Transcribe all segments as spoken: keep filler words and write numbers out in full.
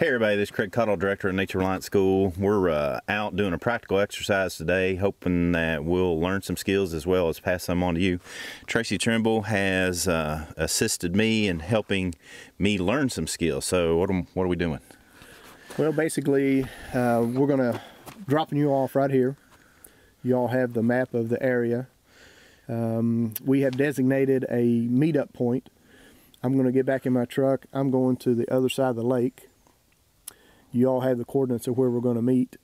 Hey everybody, this is Craig Caudill, Director of Nature Reliance School. We're uh, out doing a practical exercise today, hoping that we'll learn some skills as well as pass them on to you. Tracy Trimble has uh, assisted me in helping me learn some skills. So what am, what are we doing? Well, basically, uh, we're gonna dropping you off right here. You all have the map of the area. Um, we have designated a meetup point. I'm gonna get back in my truck. I'm going to the other side of the lake. You all have the coordinates of where we're going to meet.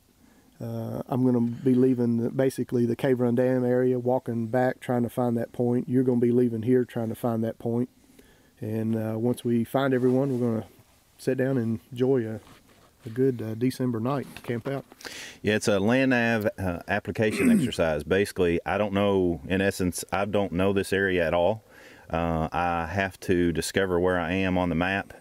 Uh, I'm going to be leaving the, basically the Cave Run Dam area, walking back, trying to find that point. You're going to be leaving here, trying to find that point. And uh, once we find everyone, we're going to sit down and enjoy a, a good uh, December night camp out. Yeah, it's a land nav uh, application exercise. Basically, I don't know, in essence, I don't know this area at all. Uh, I have to discover where I am on the map.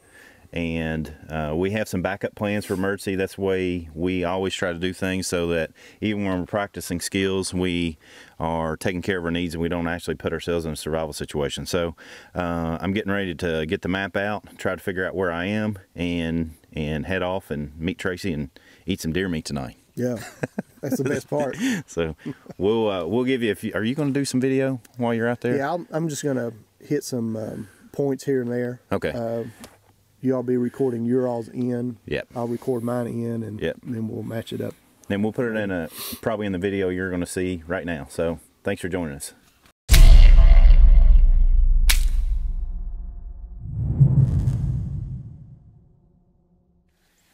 And uh, we have some backup plans for emergency. That's the way we always try to do things, so that even when we're practicing skills, we are taking care of our needs and we don't actually put ourselves in a survival situation. So uh, I'm getting ready to get the map out, try to figure out where I am, and and head off and meet Tracy and eat some deer meat tonight. Yeah, that's the best part. So we'll uh, we'll give you a few. Are you going to do some video while you're out there? Yeah, I'll, I'm just going to hit some um, points here and there. Okay. Uh, You all be recording your all's in. Yep. I'll record mine in, and yep. Then we'll match it up. And we'll put it in a probably in the video you're going to see right now. So thanks for joining us.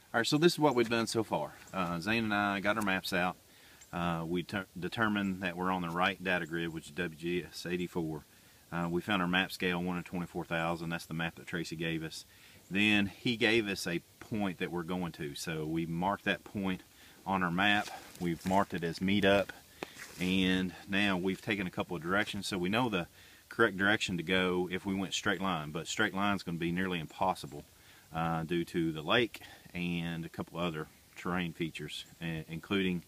All right, so this is what we've done so far. Uh, Zane and I got our maps out. Uh, we determined that we're on the right data grid, which is W G S eighty-four. Uh, we found our map scale one in twenty-four thousand. That's the map that Tracy gave us. Then he gave us a point that we're going to. So we marked that point on our map. We've marked it as meetup. And now we've taken a couple of directions. So we know the correct direction to go if we went straight line. But straight line is going to be nearly impossible uh, due to the lake and a couple other terrain features, including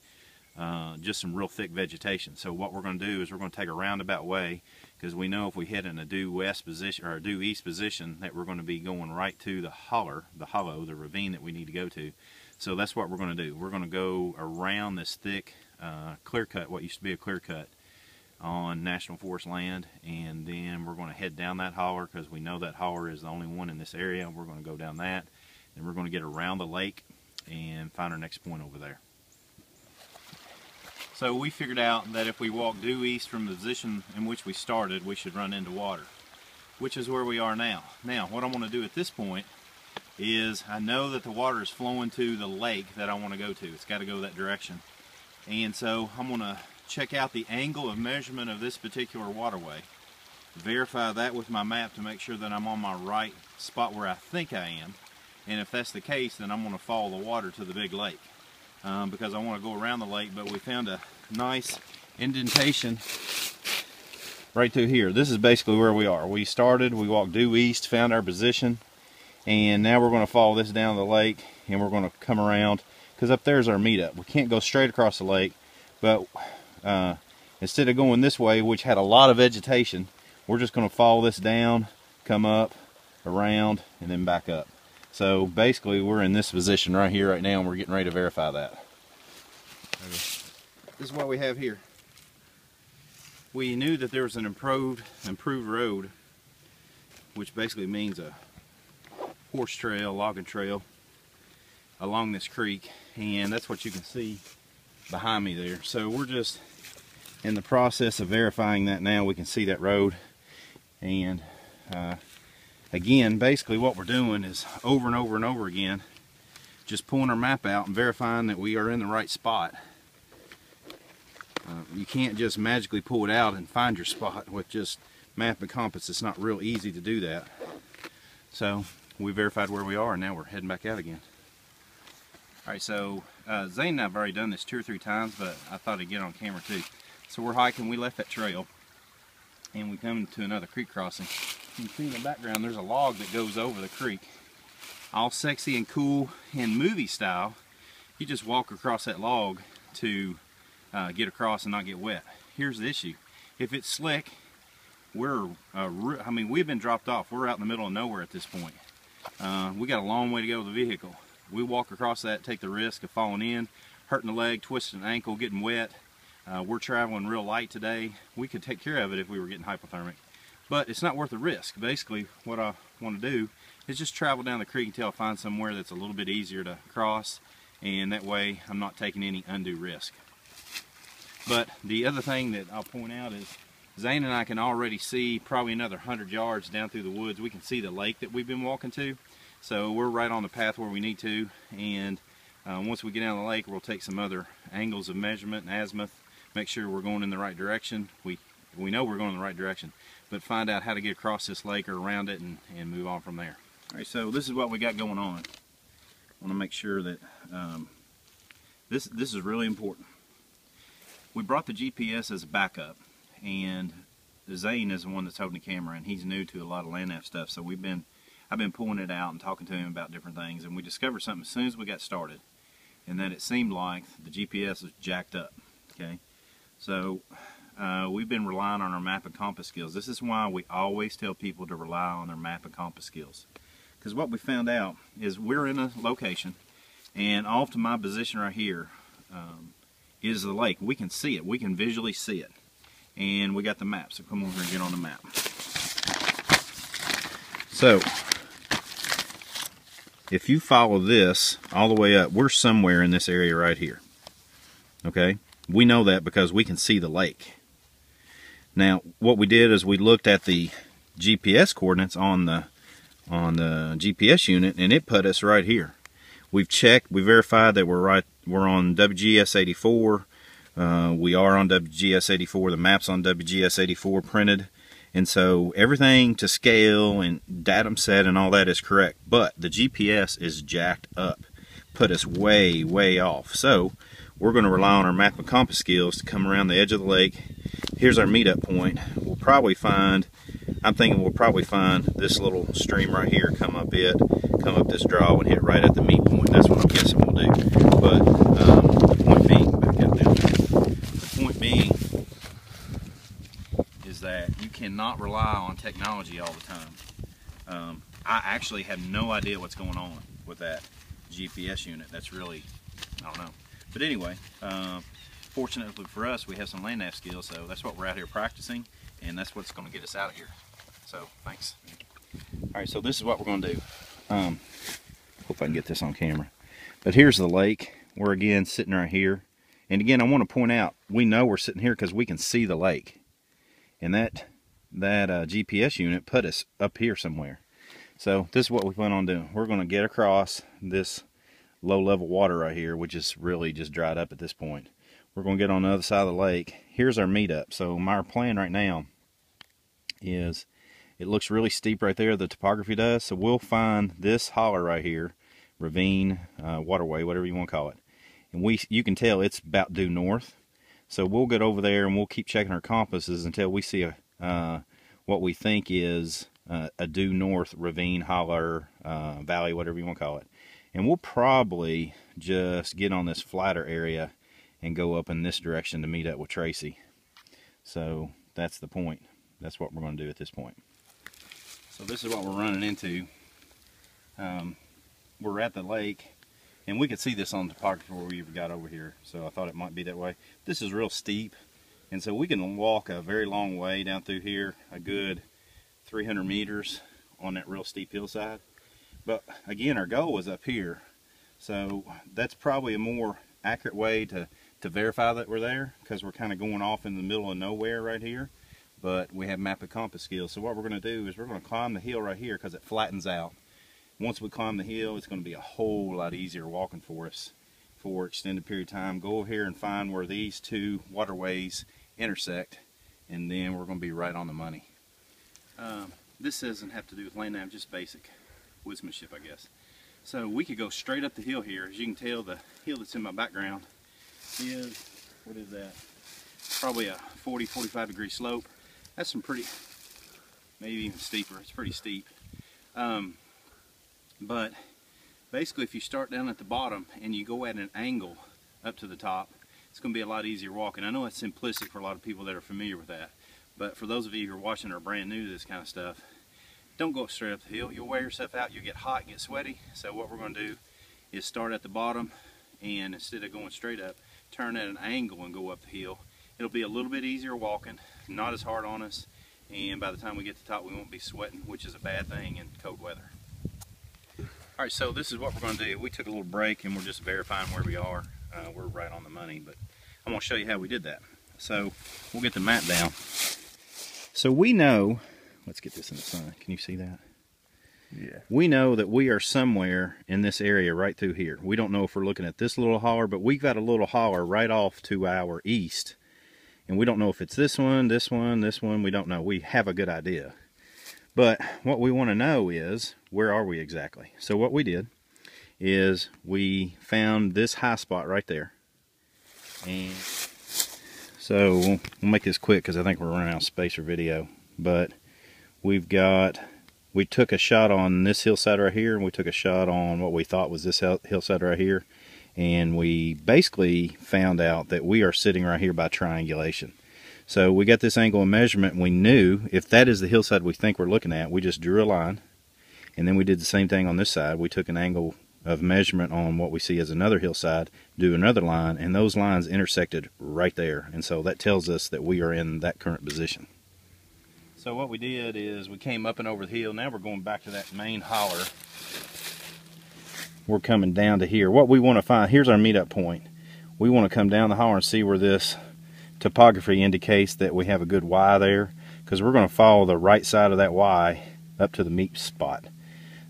uh, just some real thick vegetation. So what we're going to do is we're going to take a roundabout way, because we know if we hit in a due west position or a due east position that we're going to be going right to the holler, the hollow, the ravine that we need to go to. So that's what we're going to do. We're going to go around this thick uh, clear cut, what used to be a clear cut on National Forest land, and then we're going to head down that holler because we know that holler is the only one in this area. We're going to go down that, and we're going to get around the lake and find our next point over there. So we figured out that if we walk due east from the position in which we started, we should run into water, which is where we are now. Now, what I want to do at this point is I know that the water is flowing to the lake that I want to go to. It's got to go that direction. And so I'm going to check out the angle of measurement of this particular waterway, verify that with my map to make sure that I'm on my right spot where I think I am. And if that's the case, then I'm going to follow the water to the big lake. Um, because I want to go around the lake, but we found a nice indentation right through here. This is basically where we are. We started, we walked due east, found our position, and now we're going to follow this down the lake, and we're going to come around, because up there's our meetup. We can't go straight across the lake, but uh, instead of going this way, which had a lot of vegetation, we're just going to follow this down, come up, around, and then back up. So basically we're in this position right here right now, and we're getting ready to verify that. This is what we have here. We knew that there was an improved improved road, which basically means a horse trail, logging trail along this creek, and that's what you can see behind me there. So we're just in the process of verifying that now. We can see that road, and uh, again, basically what we're doing is over and over and over again, just pulling our map out and verifying that we are in the right spot. Uh, you can't just magically pull it out and find your spot with just map and compass. It's not real easy to do that. So we verified where we are, and now we're heading back out again. All right, so uh, Zane and I have already done this two or three times, but I thought I'd get on camera too. So we're hiking, we left that trail, and we come to another creek crossing. You can see in the background there's a log that goes over the creek. All sexy and cool and movie style, you just walk across that log to uh, get across and not get wet. Here's the issue. If it's slick, we're, uh, I mean, we've been dropped off. We're out in the middle of nowhere at this point. Uh, we got a long way to go with the vehicle. We'll walk across that, take the risk of falling in, hurting a leg, twisting an ankle, getting wet. Uh, we're traveling real light today. We could take care of it if we were getting hypothermic, but it's not worth the risk. Basically, what I want to do is just travel down the creek until I find somewhere that's a little bit easier to cross, and that way I'm not taking any undue risk. But the other thing that I'll point out is Zane and I can already see probably another hundred yards down through the woods. We can see the lake that we've been walking to, so we're right on the path where we need to. And uh, once we get down the lake, we'll take some other angles of measurement and azimuth, make sure we're going in the right direction. We we know we're going in the right direction, but find out how to get across this lake or around it and, and move on from there. All right, so this is what we got going on. I want to make sure that um, this, this is really important. We brought the G P S as a backup, and Zane is the one that's holding the camera, and he's new to a lot of land nav stuff, so we've been, I've been pulling it out and talking to him about different things, and we discovered something as soon as we got started, and that it seemed like the G P S was jacked up, okay? So uh, we've been relying on our map and compass skills. This is why we always tell people to rely on their map and compass skills. Because what we found out is we're in a location, and off to my position right here um, is the lake. We can see it. We can visually see it. And we got the map, so come over and get on the map. So if you follow this all the way up, we're somewhere in this area right here. Okay? We know that because we can see the lake. Now, what we did is we looked at the G P S coordinates on the on the G P S unit, and it put us right here. We've checked, we verified that we're right, we're on W G S eighty-four. Uh, we are on W G S eighty-four, the map's on W G S eighty-four printed, and so everything to scale and datum set and all that is correct, but the G P S is jacked up, put us way, way off. So we're going to rely on our map and compass skills to come around the edge of the lake. Here's our meetup point. We'll probably find, I'm thinking we'll probably find this little stream right here, come up it, come up this draw and hit right at the meet point. That's what I'm guessing we'll do. But um, the point being, back up down there, the point being is that you cannot rely on technology all the time. Um, I actually have no idea what's going on with that G P S unit. That's really, I don't know. But anyway, uh, fortunately for us, we have some land nav skills, so that's what we're out here practicing, and that's what's going to get us out of here. So, thanks. All right, so this is what we're going to do. Um, hope I can get this on camera. But here's the lake. We're, again, sitting right here. And, again, I want to point out, we know we're sitting here because we can see the lake. And that, that uh, G P S unit put us up here somewhere. So, this is what we plan on doing. We're going to get across this low-level water right here, which is really just dried up at this point. We're going to get on the other side of the lake. Here's our meetup. So my plan right now is, it looks really steep right there, the topography does, so we'll find this holler right here, ravine, uh, waterway, whatever you want to call it. And we, you can tell it's about due north, so we'll get over there and we'll keep checking our compasses until we see a, uh, what we think is uh, a due north ravine, holler, uh, valley, whatever you want to call it. And we'll probably just get on this flatter area and go up in this direction to meet up with Tracy. So that's the point. That's what we're going to do at this point. So this is what we're running into. Um, we're at the lake, and we could see this on the topography before we even got over here, so I thought it might be that way. This is real steep, and so we can walk a very long way down through here, a good three hundred meters on that real steep hillside. But again, our goal was up here, so that's probably a more accurate way to, to verify that we're there, because we're kind of going off in the middle of nowhere right here, but we have map and compass skills. So what we're going to do is we're going to climb the hill right here because it flattens out. Once we climb the hill, it's going to be a whole lot easier walking for us for an extended period of time. Go over here and find where these two waterways intersect, and then we're going to be right on the money. Um, this doesn't have to do with land nav, just basic woodsmanship, I guess. So we could go straight up the hill here. As you can tell, the hill that's in my background is, what is that? Probably a forty, forty-five degree slope. That's some pretty, maybe even steeper. It's pretty steep. Um, but basically, if you start down at the bottom and you go at an angle up to the top, it's going to be a lot easier walking. I know it's simplistic for a lot of people that are familiar with that, but for those of you who are watching or brand new to this kind of stuff, don't go straight up the hill. You'll wear yourself out. You'll get hot, get sweaty. So what we're going to do is start at the bottom and instead of going straight up, turn at an angle and go up the hill. It'll be a little bit easier walking, not as hard on us, and by the time we get to the top we won't be sweating, which is a bad thing in cold weather. All right, so this is what we're going to do. We took a little break and we're just verifying where we are. Uh, we're right on the money, but I'm going to show you how we did that. So we'll get the map down. So we know, let's get this in the sun. Can you see that? Yeah. We know that we are somewhere in this area right through here. We don't know if we're looking at this little holler, but we've got a little holler right off to our east. And we don't know if it's this one, this one, this one. We don't know. We have a good idea. But what we want to know is, where are we exactly? So what we did is we found this high spot right there. And so we'll make this quick because I think we're running out of space for video. But we've got, we took a shot on this hillside right here, and we took a shot on what we thought was this hillside right here. And we basically found out that we are sitting right here by triangulation. So we got this angle of measurement, and we knew if that is the hillside we think we're looking at, we just drew a line. And then we did the same thing on this side. We took an angle of measurement on what we see as another hillside, do another line, and those lines intersected right there. And so that tells us that we are in that current position. So what we did is we came up and over the hill. Now we're going back to that main holler. We're coming down to here. What we want to find, here's our meetup point. We want to come down the holler and see where this topography indicates that we have a good Y there, because we're going to follow the right side of that Y up to the meet spot.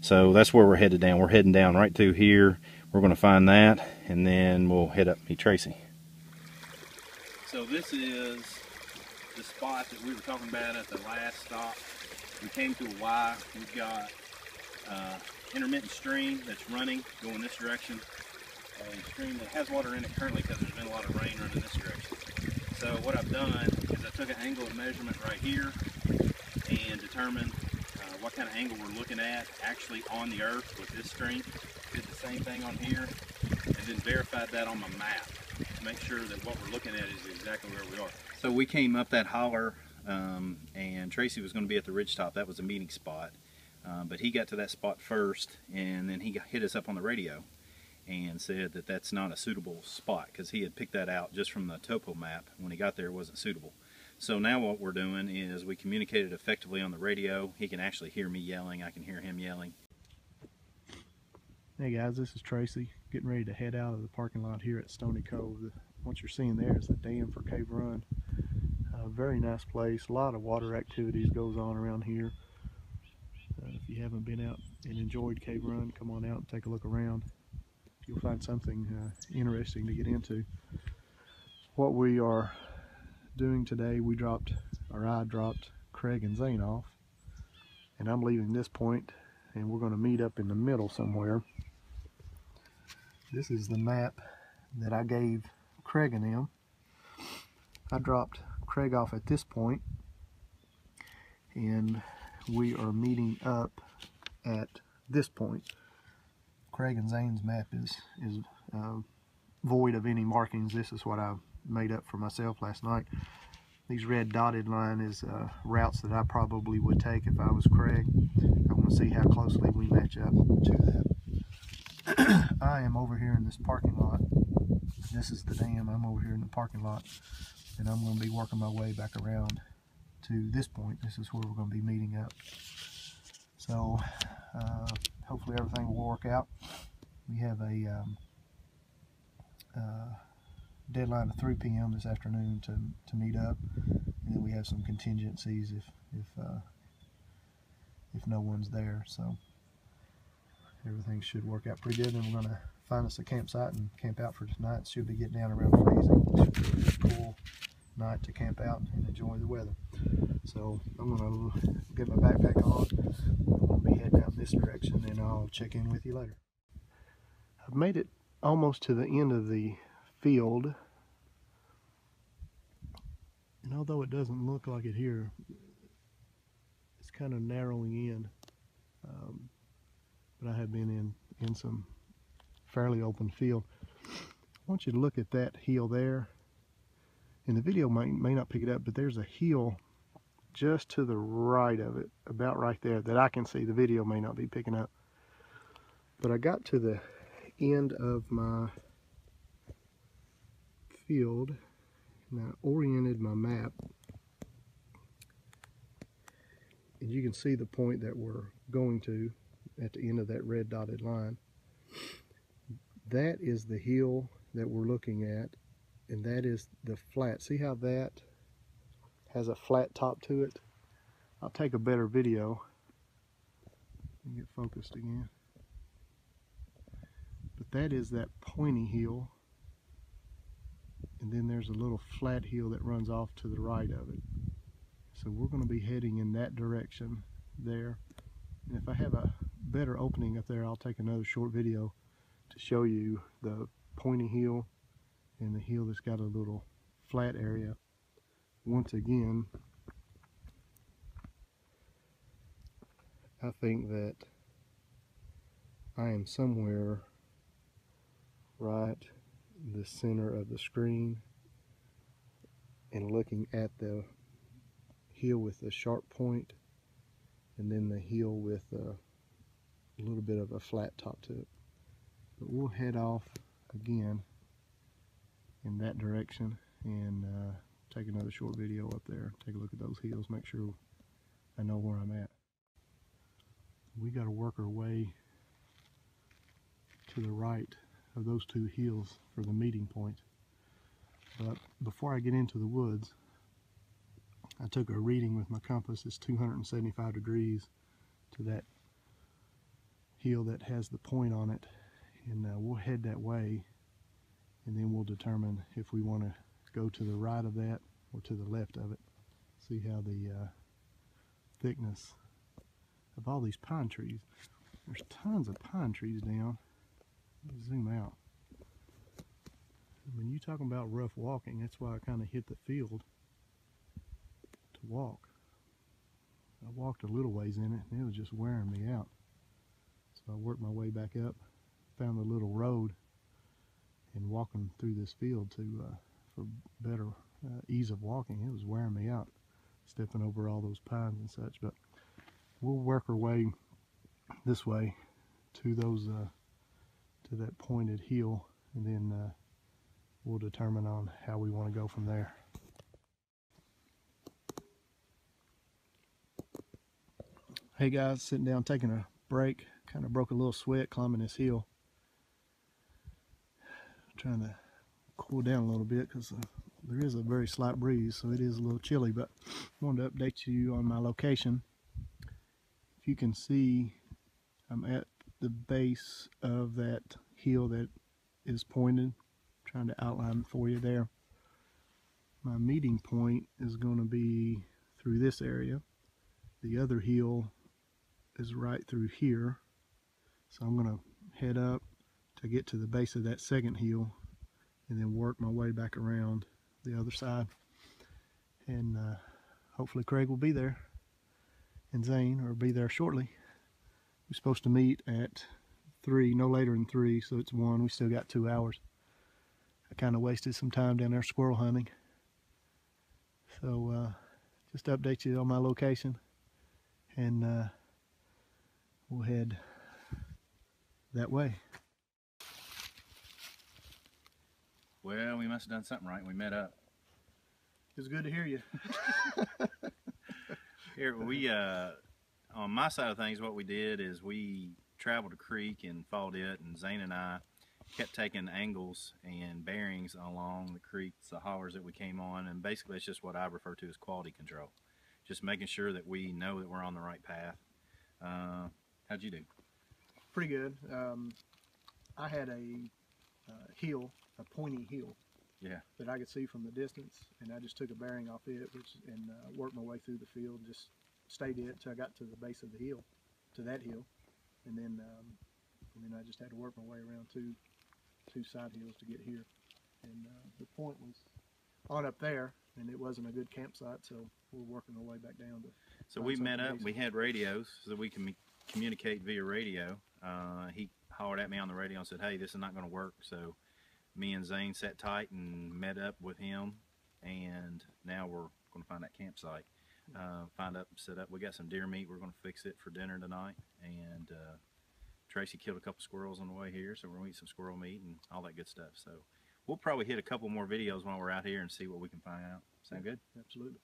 So that's where we're headed down. We're heading down right through here. We're going to find that, and then we'll head up and meet Tracy. So this is the spot that we were talking about at the last stop. We came to a Y. We've got uh, intermittent stream that's running, going this direction. A stream that has water in it currently because there's been a lot of rain running this direction. So what I've done is I took an angle of measurement right here and determined uh, what kind of angle we're looking at actually on the earth with this stream. Did the same thing on here and then verified that on my map to make sure that what we're looking at is exactly where we are. So we came up that holler um, and Tracy was going to be at the ridge top. That was a meeting spot. Uh, but he got to that spot first, and then he got, hit us up on the radio and said that that's not a suitable spot because he had picked that out just from the topo map. When he got there, it wasn't suitable. So now what we're doing is we communicated effectively on the radio. He can actually hear me yelling. I can hear him yelling. Hey guys, this is Tracy, getting ready to head out of the parking lot here at Stony Cove. What you're seeing there is the dam for Cave Run. A very nice place. A lot of water activities goes on around here. Uh, if you haven't been out and enjoyed Cave Run, come on out and take a look around. You'll find something uh, interesting to get into. What we are doing today, we dropped, or I dropped Craig and Zane off, and I'm leaving this point, and we're going to meet up in the middle somewhere. This is the map that I gave Craig and him. I dropped Craig off at this point, and we are meeting up at this point. Craig and Zane's map is, is uh, void of any markings. This is what I made up for myself last night. These red dotted line is uh, routes that I probably would take if I was Craig. I want to see how closely we match up to that. I am over here in this parking lot. This is the dam. I'm over here in the parking lot, and I'm going to be working my way back around to this point. This is where we're going to be meeting up. So uh, hopefully everything will work out. We have a um, uh, deadline of three P M this afternoon to, to meet up, and then we have some contingencies if if uh, if no one's there. So everything should work out pretty good. And we're gonna find us a campsite and camp out for tonight. Should be getting down around freezing. It should be really cool night to camp out and enjoy the weather. So I'm going to get my backpack on. I'm going to be heading out this direction, and I'll check in with you later. I've made it almost to the end of the field, and although it doesn't look like it here, it's kind of narrowing in, um, but I have been in in some fairly open field. I want you to look at that hill there. And the video may, may not pick it up, but there's a hill just to the right of it, about right there, that I can see. The video may not be picking up. But I got to the end of my field, and I oriented my map, and you can see the point that we're going to at the end of that red dotted line. That is the hill that we're looking at, and that is the flat. See how that has a flat top to it? I'll take a better video and get focused again. But that is that pointy hill, and then there's a little flat hill that runs off to the right of it. So we're going to be heading in that direction there. And if I have a better opening up there, I'll take another short video to show you the pointy hill and the hill that's got a little flat area. Once again, I think that I am somewhere right in the center of the screen and looking at the hill with the sharp point, and then the hill with a little bit of a flat top to it. But we'll head off again in that direction and uh, take another short video up there, take a look at those hills, make sure I know where I'm at. We got to work our way to the right of those two hills for the meeting point. But before I get into the woods, I took a reading with my compass. It's two hundred seventy-five degrees to that hill that has the point on it, and uh, we'll head that way, and then we'll determine if we want to go to the right of that or to the left of it. See how the uh, thickness of all these pine trees. There's tons of pine trees down. Let me zoom out. When you're talking about rough walking, that's why I kind of hit the field to walk. I walked a little ways in it, and it was just wearing me out. So I worked my way back up, found a little road, and walking through this field to uh, for better uh, ease of walking. It was wearing me out, stepping over all those pines and such. But we'll work our way this way to those uh, to that pointed hill, and then uh, we'll determine on how we want to go from there. Hey guys, sitting down taking a break. Kind of broke a little sweat climbing this hill. I'm trying to cool down a little bit because uh, there is a very slight breeze, so it is a little chilly. But I wanted to update you on my location. If you can see, I'm at the base of that hill that is pointed. I'm trying to outline for you there. My meeting point is going to be through this area. The other hill is right through here. So I'm going to head up to get to the base of that second hill and then work my way back around the other side. And uh, hopefully Craig will be there. And Zane will be there shortly. We're supposed to meet at three, no later than three, so it's one. We still got two hours. I kind of wasted some time down there squirrel hunting. So uh, just to update you on my location, and uh, we'll head that way. Well, we must have done something right. We met up. It was good to hear you. Here we, uh, on my side of things, what we did is we traveled a creek and followed it, and Zane and I kept taking angles and bearings along the creeks, the hollers that we came on, and basically it's just what I refer to as quality control. Just making sure that we know that we're on the right path. Uh, how'd you do? Pretty good. Um, I had a uh, hill, a pointy hill. Yeah. That I could see from the distance, and I just took a bearing off it, which and uh, worked my way through the field, just stayed it till I got to the base of the hill, to that hill, and then um, and then I just had to work my way around two two side hills to get here, and uh, the point was on up there, and it wasn't a good campsite, so we're working our way back down. To so we met up. We had radios so that we can communicate via radio. Uh, he hollered at me on the radio and said, "Hey, this is not going to work," so. Me and Zane sat tight and met up with him, and now we're going to find that campsite. Uh, find up, set up. We got some deer meat. We're going to fix it for dinner tonight, and uh, Tracy killed a couple squirrels on the way here, so we're gonna eat some squirrel meat and all that good stuff. So we'll probably hit a couple more videos while we're out here and see what we can find out. Sound good? Absolutely.